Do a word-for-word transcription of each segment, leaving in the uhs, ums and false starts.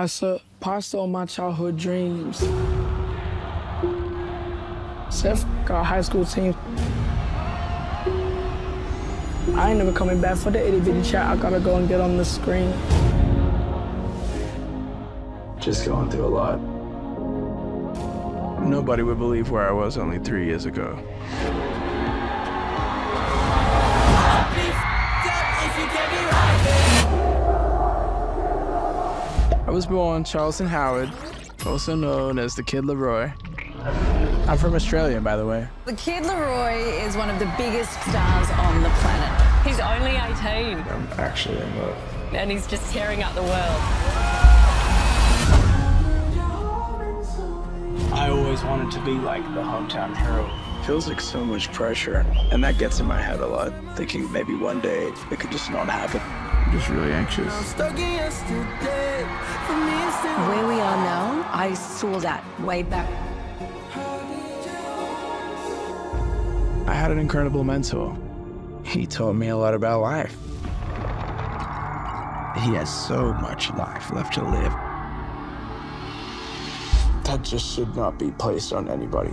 Pasta, pasta on my childhood dreams. Seth got high school team. I ain't never coming back for the itty bitty chat. I gotta go and get on the screen. Just going through a lot. Nobody would believe where I was only three years ago. I was born Charlton Howard, also known as the Kid Laroi. I'm from Australia, by the way. The Kid Laroi is one of the biggest stars on the planet. He's only eighteen. I'm actually in love. And he's just tearing up the world. I always wanted to be like the hometown hero. Feels like so much pressure, and that gets in my head a lot, thinking maybe one day it could just not happen. I'm just really anxious. Where we are now, I saw that way back. I had an incredible mentor. He taught me a lot about life. He has so much life left to live. That just should not be placed on anybody.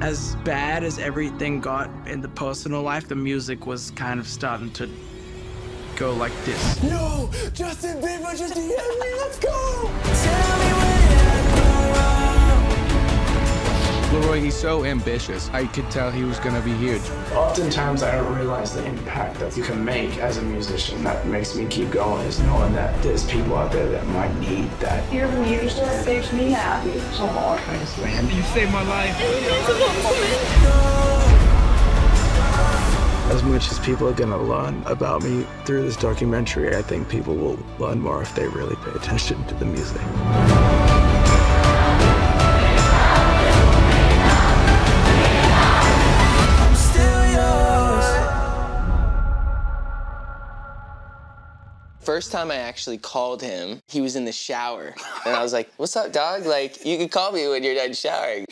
As bad as everything got in the personal life, the music was kind of starting to go like this. No! Justin Bieber just D M'd me! Let's go! Tell me where you're going. Laroi, he's so ambitious. I could tell he was gonna be huge. Oftentimes, I don't realize the impact that you can make as a musician. That makes me keep going, is knowing that there's people out there that might need that. Your music makes me happy. So hard, thanks, man. You saved my life. As much as people are gonna learn about me through this documentary, I think people will learn more if they really pay attention to the music. First time I actually called him, he was in the shower. And I was like, what's up, dog? Like, you can call me when you're done showering.